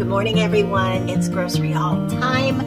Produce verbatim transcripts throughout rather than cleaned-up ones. Good morning, everyone. It's grocery haul time,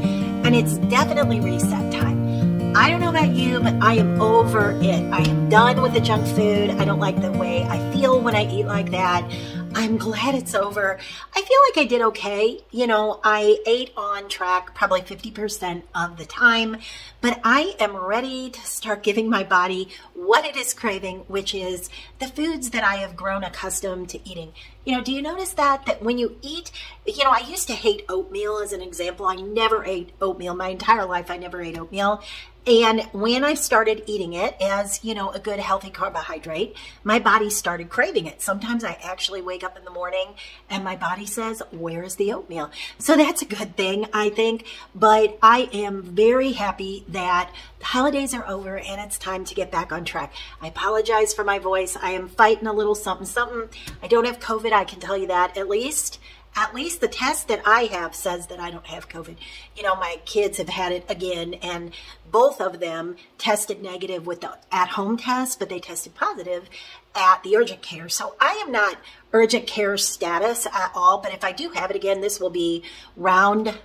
and it's definitely reset time. I don't know about you, but I am over it. I am done with the junk food. I don't like the way I feel when I eat like that. I'm glad it's over. I feel like I did okay. You know, I ate on track probably fifty percent of the time, but I am ready to start giving my body what it is craving, which is the foods that I have grown accustomed to eating. You know, do you notice that, that when you eat, you know, I used to hate oatmeal as an example. I never ate oatmeal. My entire life, I never ate oatmeal. And when I started eating it as, you know, a good healthy carbohydrate, my body started craving it. Sometimes I actually wake up in the morning and my body says, where is the oatmeal? So that's a good thing, I think. But I am very happy that the holidays are over and it's time to get back on track. I apologize for my voice. I am fighting a little something, something. I don't have COVID. I can tell you that at least. At least the test that I have says that I don't have COVID. You know, my kids have had it again, and both of them tested negative with the at-home test, but they tested positive at the urgent care. So I am not urgent care status at all, but if I do have it again, this will be round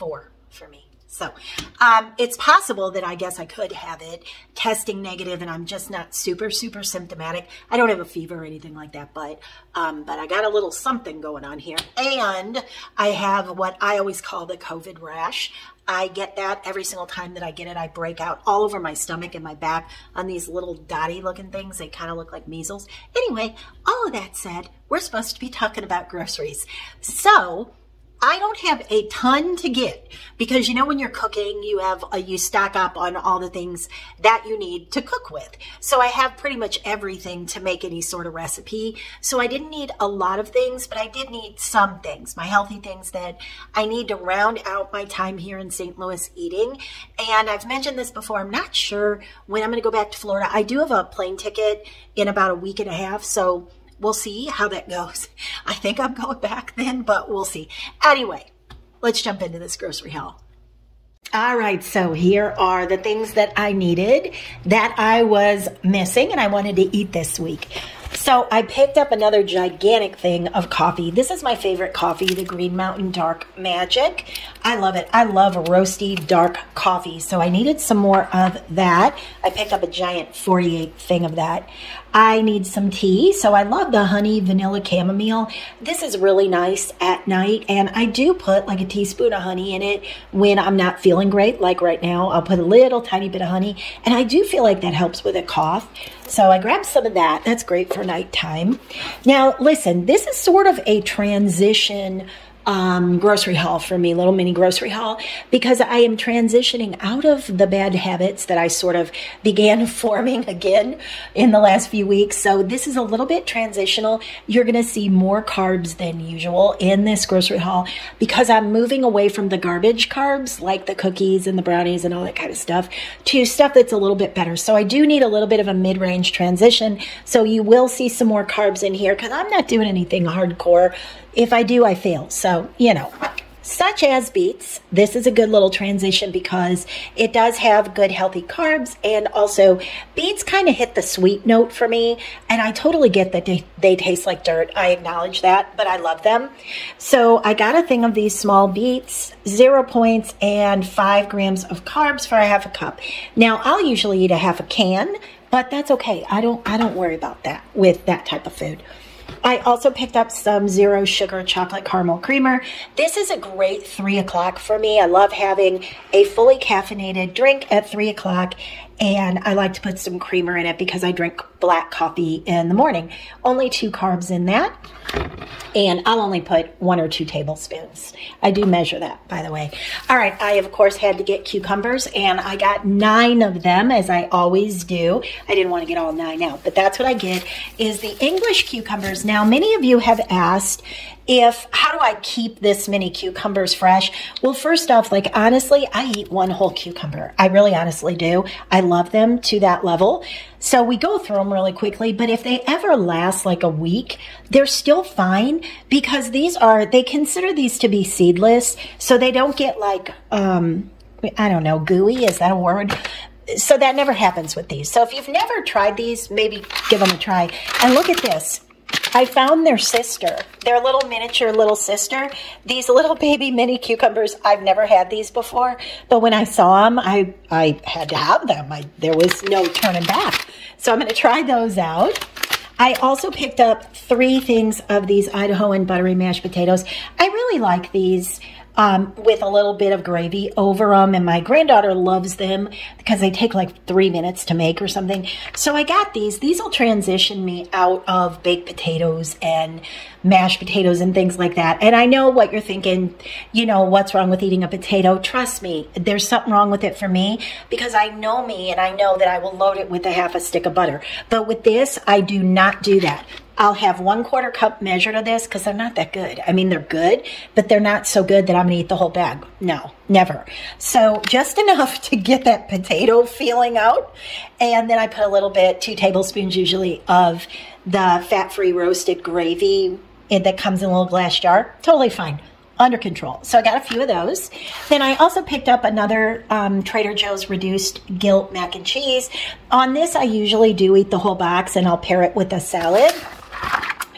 four for me. So um, it's possible that I guess I could have it testing negative, and I'm just not super, super symptomatic. I don't have a fever or anything like that, but um, but I got a little something going on here. And I have what I always call the COVID rash. I get that every single time that I get it. I break out all over my stomach and my back on these little dotty looking things. They kind of look like measles. Anyway, all of that said, we're supposed to be talking about groceries. So I don't have a ton to get because, you know, when you're cooking, you have a, you stock up on all the things that you need to cook with. So I have pretty much everything to make any sort of recipe. So I didn't need a lot of things, but I did need some things, my healthy things that I need to round out my time here in Saint Louis eating. And I've mentioned this before. I'm not sure when I'm going to go back to Florida. I do have a plane ticket in about a week and a half. So we'll see how that goes. I think I'm going back then, but we'll see. Anyway, let's jump into this grocery haul. All right, so here are the things that I needed that I was missing and I wanted to eat this week. So I picked up another gigantic thing of coffee. This is my favorite coffee, the Green Mountain Dark Magic. I love it. I love roasty dark coffee. So I needed some more of that. I picked up a giant forty-eight thing of that. I need some tea. So I love the Honey Vanilla Chamomile. This is really nice at night. And I do put like a teaspoon of honey in it when I'm not feeling great. Like right now, I'll put a little tiny bit of honey. And I do feel like that helps with a cough. So I grabbed some of that. That's great for nighttime. Now, listen, this is sort of a transition um, grocery haul for me, little mini grocery haul, because I am transitioning out of the bad habits that I sort of began forming again in the last few weeks. So this is a little bit transitional. You're going to see more carbs than usual in this grocery haul because I'm moving away from the garbage carbs, like the cookies and the brownies and all that kind of stuff, to stuff that's a little bit better. So I do need a little bit of a mid-range transition. So you will see some more carbs in here because I'm not doing anything hardcore. If I do, I fail. So, you know, such as beets, this is a good little transition because it does have good healthy carbs, and also beets kind of hit the sweet note for me, and I totally get that they, they taste like dirt. I acknowledge that, but I love them. So I got a thing of these small beets, zero points and five grams of carbs for a half a cup. Now, I'll usually eat a half a can, but that's okay. I don't, I don't worry about that with that type of food. I also picked up some zero sugar chocolate caramel creamer. This is a great three o'clock for me. I love having a fully caffeinated drink at three o'clock. And I like to put some creamer in it because I drink black coffee in the morning. Only two carbs in that. And I'll only put one or two tablespoons. I do measure that, by the way. All right, I, of course, had to get cucumbers, and I got nine of them, as I always do. I didn't want to get all nine out, but that's what I get, is the English cucumbers. Now, many of you have asked, if, how do I keep this many cucumbers fresh? Well, first off, like, honestly, I eat one whole cucumber. I really honestly do. I love them to that level. So we go through them really quickly, but if they ever last like a week, they're still fine because these are, they consider these to be seedless. So they don't get like, um, I don't know, gooey, is that a word? So that never happens with these. So if you've never tried these, maybe give them a try. And look at this. I found their sister, their little miniature little sister. These little baby mini cucumbers, I've never had these before, but when I saw them, I, I had to have them. I, there was no turning back. So I'm going to try those out. I also picked up three things of these Idahoan buttery mashed potatoes. I really like these um, with a little bit of gravy over them, and my granddaughter loves them because they take like three minutes to make or something. So I got these. These will transition me out of baked potatoes and mashed potatoes and things like that. And I know what you're thinking, you know, what's wrong with eating a potato? Trust me, there's something wrong with it for me because I know me and I know that I will load it with a half a stick of butter. But with this, I do not do that. I'll have one quarter cup measured of this because they're not that good. I mean, they're good, but they're not so good that I'm going to eat the whole bag. No, never. So just enough to get that potato feeling out. And then I put a little bit, two tablespoons usually, of the fat-free roasted gravy that comes in a little glass jar. Totally fine. Under control. So I got a few of those. Then I also picked up another um, Trader Joe's Reduced Guilt Mac and Cheese. On this, I usually do eat the whole box, and I'll pair it with a salad.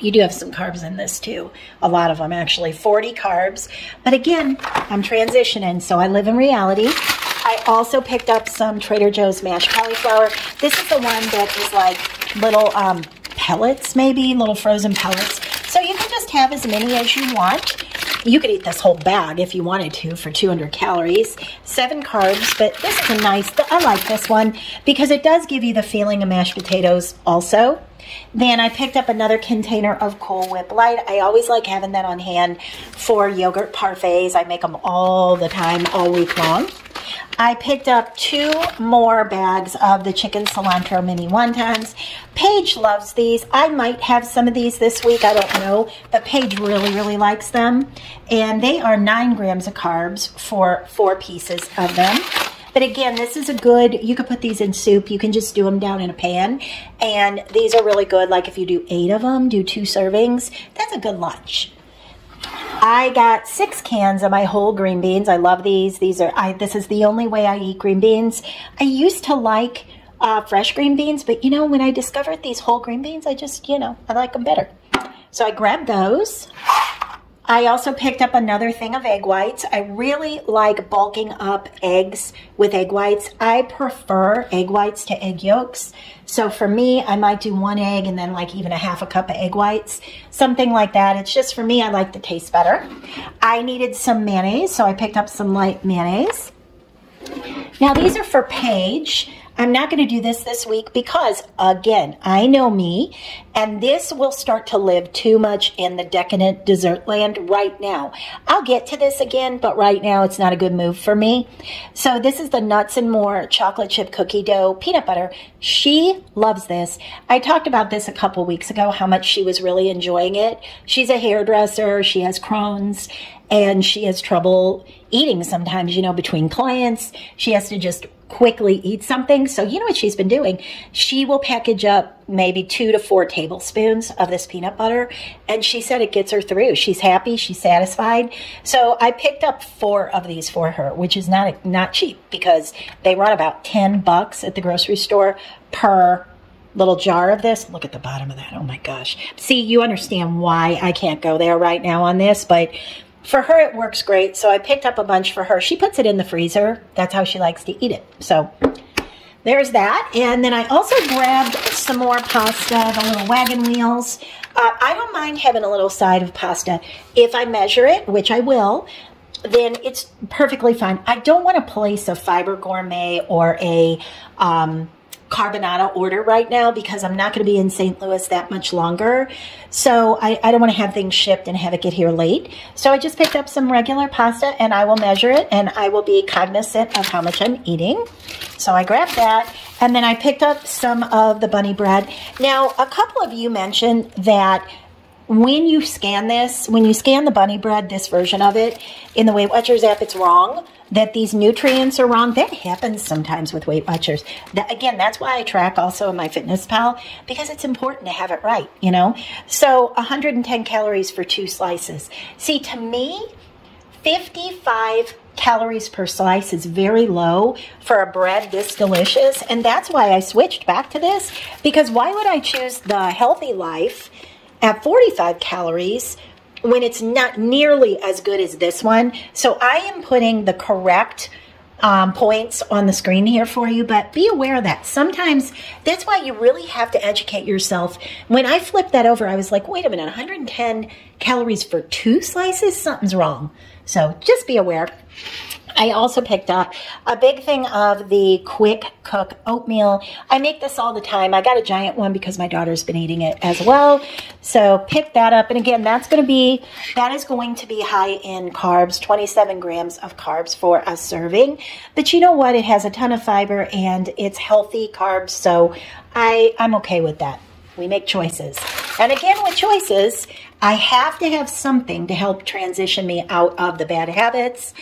You do have some carbs in this too. A lot of them, actually. forty carbs. But again, I'm transitioning, so I live in reality. I also picked up some Trader Joe's mashed cauliflower. This is the one that is like little um, pellets, maybe, little frozen pellets. So you can just have as many as you want. You could eat this whole bag if you wanted to for two hundred calories, seven carbs, but this is a nice, I like this one because it does give you the feeling of mashed potatoes also. Then I picked up another container of Cool Whip Light. I always like having that on hand for yogurt parfaits. I make them all the time, all week long. I picked up two more bags of the chicken cilantro mini wontons. Paige loves these. I might have some of these this week. I don't know, but Paige really, really likes them. And they are nine grams of carbs for four pieces of them. But again, this is a good, you could put these in soup. You can just do them down in a pan. And these are really good. Like if you do eight of them, do two servings. That's a good lunch. I got six cans of my whole green beans. I love these. These are, I, this is the only way I eat green beans. I used to like uh, fresh green beans, but you know, when I discovered these whole green beans, I just, you know, I like them better. So I grabbed those. I also picked up another thing of egg whites. I really like bulking up eggs with egg whites. I prefer egg whites to egg yolks. So for me, I might do one egg and then like even a half a cup of egg whites, something like that. It's just for me, I like the taste better. I needed some mayonnaise, so I picked up some light mayonnaise. Now these are for Paige. I'm not going to do this this week because, again, I know me, and this will start to live too much in the decadent dessert land right now. I'll get to this again, but right now it's not a good move for me. So this is the Nuts and More Chocolate Chip Cookie Dough Peanut Butter. She loves this. I talked about this a couple weeks ago, how much she was really enjoying it. She's a hairdresser. She has Crohn's. And she has trouble eating sometimes, you know, between clients. She has to just quickly eat something. So you know what she's been doing? She will package up maybe two to four tablespoons of this peanut butter. And she said it gets her through. She's happy. She's satisfied. So I picked up four of these for her, which is not, not cheap because they run about ten bucks at the grocery store per little jar of this. Look at the bottom of that. Oh my gosh. See, you understand why I can't go there right now on this, but for her, it works great, so I picked up a bunch for her. She puts it in the freezer. That's how she likes to eat it. So there's that. And then I also grabbed some more pasta, the little wagon wheels. Uh, I don't mind having a little side of pasta. If I measure it, which I will, then it's perfectly fine. I don't want to place a Fiber Gourmet or a um, Carbonata order right now because I'm not going to be in Saint Louis that much longer. So I, I don't want to have things shipped and have it get here late. So I just picked up some regular pasta and I will measure it and I will be cognizant of how much I'm eating. So I grabbed that and then I picked up some of the bunny bread. Now, a couple of you mentioned that when you scan this, when you scan the bunny bread, this version of it, in the Weight Watchers app, it's wrong, that these nutrients are wrong. That happens sometimes with Weight Watchers. That, again, that's why I track also in MyFitnessPal, because it's important to have it right, you know? So one hundred ten calories for two slices. See, to me, fifty-five calories per slice is very low for a bread this delicious, and that's why I switched back to this, because why would I choose the healthy life at forty-five calories when it's not nearly as good as this one. So I am putting the correct um, points on the screen here for you, but be aware of that. Sometimes that's why you really have to educate yourself. When I flipped that over, I was like, wait a minute, one hundred ten calories for two slices? Something's wrong. So just be aware. I also picked up a big thing of the quick cook oatmeal. I make this all the time. I got a giant one because my daughter's been eating it as well. So pick that up. And again, that's going to be, that is going to be high in carbs, twenty-seven grams of carbs for a serving. But you know what? It has a ton of fiber and it's healthy carbs. So I, I'm okay with that. We make choices. And again, with choices, I have to have something to help transition me out of the bad habits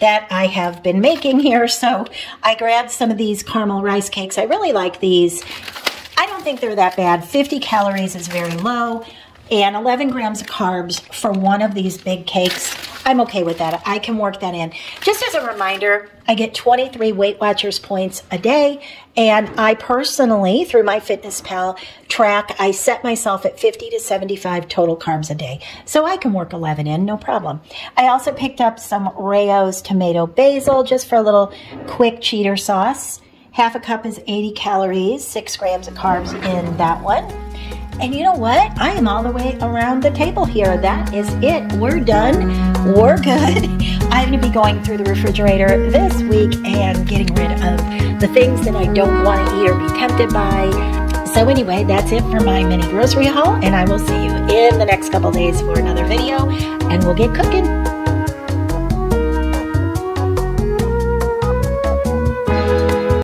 that I have been making here. So I grabbed some of these caramel rice cakes. I really like these. I don't think they're that bad. fifty calories is very low and eleven grams of carbs for one of these big cakes. I'm okay with that. I can work that in. Just as a reminder, I get twenty-three Weight Watchers points a day, and I personally, through my MyFitnessPal track, I set myself at fifty to seventy-five total carbs a day. So I can work eleven in, no problem. I also picked up some Rao's tomato basil just for a little quick cheater sauce. Half a cup is eighty calories, six grams of carbs in that one. And you know what? I am all the way around the table here. That is it. We're done. We're good. I'm going to be going through the refrigerator this week and getting rid of the things that I don't want to eat or be tempted by. So anyway, that's it for my mini grocery haul, and I will see you in the next couple days for another video, and we'll get cooking.